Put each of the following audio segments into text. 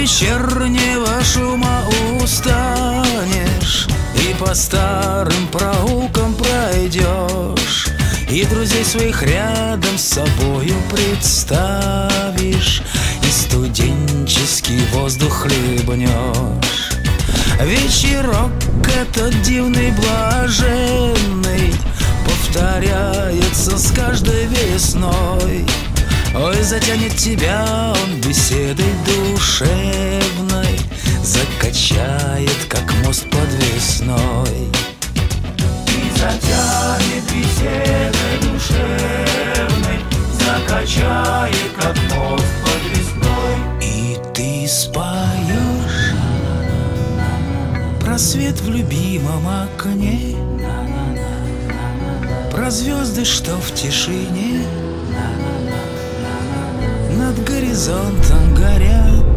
вечернего шума устанешь, и по старым проулкам пройдешь, и друзей своих рядом с собою представишь, и студенческий воздух хлебнешь. Вечерок этот дивный, блаженный, повторяется с каждой весной. Ой, затянет тебя он беседой душевной, закачает, как мост под весной. И затянет беседой душевной, закачает, как мост под весной. И ты споешь про свет в любимом окне, про звезды, что в тишине над горизонтом горят.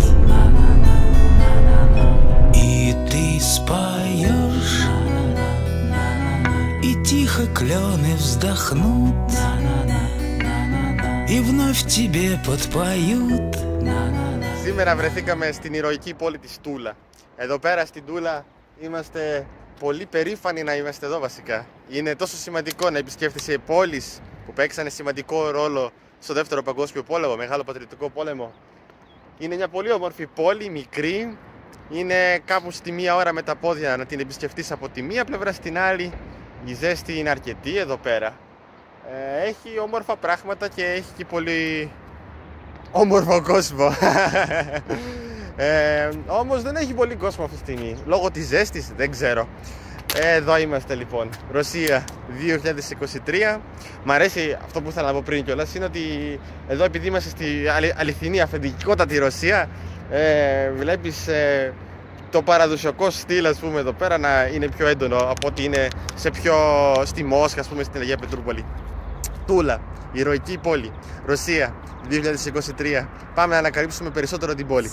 И ты споешь, и тихо клены вздохнут, и вновь тебе подпоют. Σήμερα βρεθήκαμε στην ηρωική πόλη της Τούλα. Εδώ πέρα στην Τούλα είμαστε πολύ περήφανοι να είμαστε εδώ βασικά. Είναι τόσο σημαντικό να επισκέφτεσαι πόλεις που παίξανε σημαντικό ρόλο στο δεύτερο παγκόσμιο πόλεμο, μεγάλο πατριωτικό πόλεμο. Είναι μια πολύ όμορφη πόλη, μικρή. Είναι κάπου στη μία ώρα με τα πόδια να την επισκεφτείς από τη μία πλευρά στην άλλη. Η ζέστη είναι αρκετή εδώ πέρα. Έχει όμορφα πράγματα και έχει και πολύ όμορφο κόσμο. Όμως δεν έχει πολύ κόσμο αυτή τη στιγμή, λόγω της ζέστης, δεν ξέρω. Εδώ είμαστε λοιπόν, Ρωσία 2023. Μ' αρέσει αυτό που ήθελα να πω πριν κιόλας, είναι ότι εδώ επειδή είμαστε στη αληθινή αφεντικότατη Ρωσία, βλέπεις το παραδοσιακό στυλ, ας πούμε, εδώ πέρα να είναι πιο έντονο από ότι είναι στη Μόσχα, ας πούμε, στην Αγία Πετρούπολη. Τούλα, ηρωική πόλη, Ρωσία 2023. Πάμε να ανακαλύψουμε περισσότερο την πόλη.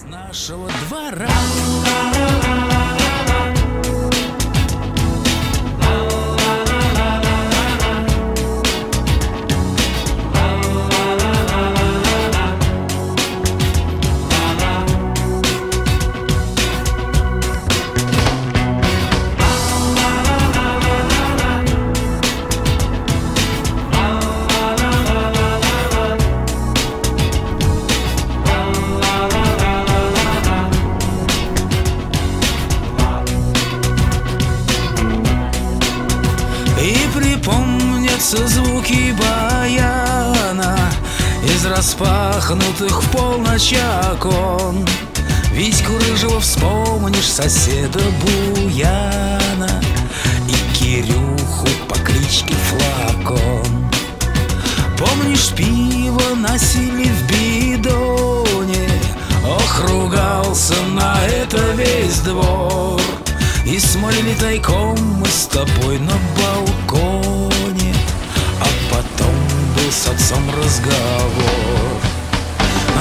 Звуки баяна из распахнутых в полночь окон, ведь Курыжева вспомнишь, соседа Буяна и Кирюху по кличке Флакон. Помнишь, пиво носили в бидоне, ох, ругался на это весь двор, и смолили тайком мы с тобой на балконе, потом был с отцом разговор.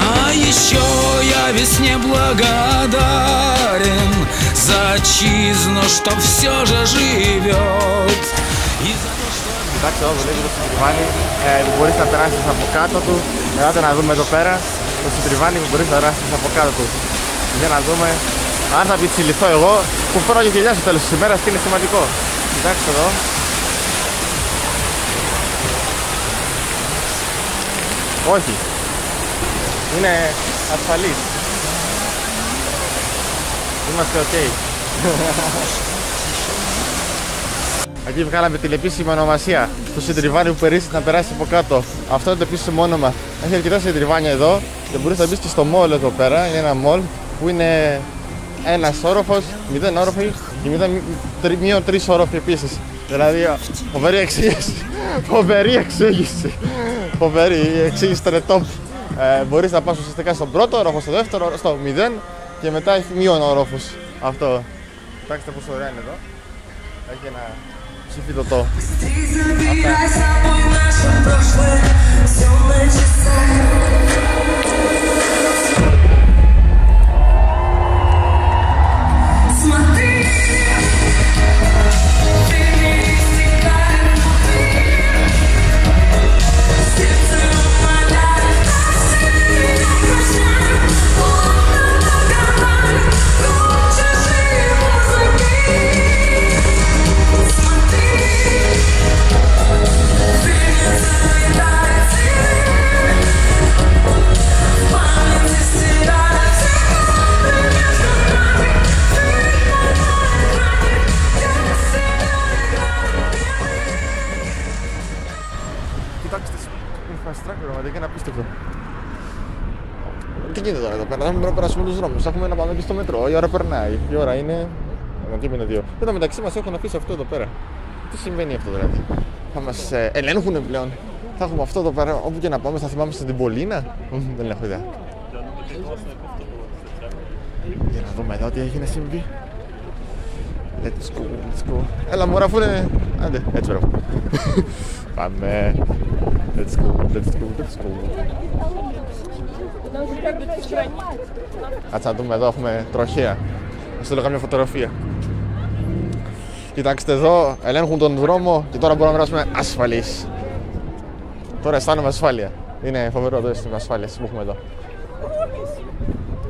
А еще я весне благодарен за отчизну, что все же живет. Κοιτάξτε εδώ, δουλεύει το συντριβάνι που μπορείς να περάσεις από κάτω του. Ελάτε να δούμε εδώ πέρα το συντριβάνι που μπορείς να περάσεις από κάτω του. Για να δούμε αν θα πιτσιληθώ εγώ που φοράω και γυλιά στο τέλος της ημέρας, και είναι σημαντικό. Κοιτάξτε εδώ. Όχι, είναι ασφαλής. Είμαστε ok. Εκεί βγάλαμε την επίσημη ονομασία του συντριβάνιου που περίσεις να περάσει από κάτω. Αυτό είναι το επίσημο όνομα. Έχει αρκετά συντριβάνια εδώ και μπορείς να μπεις και στο μόλ εδώ πέρα. Είναι ένα μόλ που είναι ένας όροφος, 0 όροφοι και μείον 3 όροφοι επίσης. Δηλαδή, φοβερή εξήγηση. Φοβερή εξήγηση. Φοβερή εξήγηση, ήταν top. Μπορείς να πας ουσιαστικά στον πρώτο όροφο, στο δεύτερο, στο 0 και μετά έχει μείον όροφος. Αυτό. Κοιτάξτε πόσο ωραία είναι εδώ. Έχει ένα ψηφιδωτό. κοιτάξτε την infrastructure, πραγματικά είναι απίστευτο. Τι γίνεται τώρα εδώ πέρα, θα πρέπει να περάσουμε τους δρόμους. Έχουμε να πάμε στο μετρό, η ώρα περνάει. Η ώρα είναι. Αντίμενα 2. Εδώ μεταξύ μας έχουν αφήσει αυτό εδώ πέρα. Τι συμβαίνει αυτό δηλαδή? Θα μας ελέγχουν πλέον. Θα έχουμε αυτό εδώ πέρα, όπου και να πάμε, θα θυμάμαστε στην Πολίνα. Δεν έχω ιδέα. Για να δούμε εδώ τι έχει να συμβεί. Let's go, let's go. Έλα μωρά αφού είναι... Άντε, έτσι πέρα. Πάμε. Let's go, let's go, let's go. Κάτσε να δούμε εδώ, έχουμε τροχέα. Θα στείλω κάμια φωτογραφία. Κοιτάξτε εδώ, ελέγχουν τον δρόμο και τώρα μπορούμε να περάσουμε ασφαλείς. Τώρα αισθάνομαι ασφάλεια. Είναι φοβερό το αίσθημα ασφάλειας που έχουμε εδώ.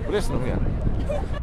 Πολύ αστυνομία.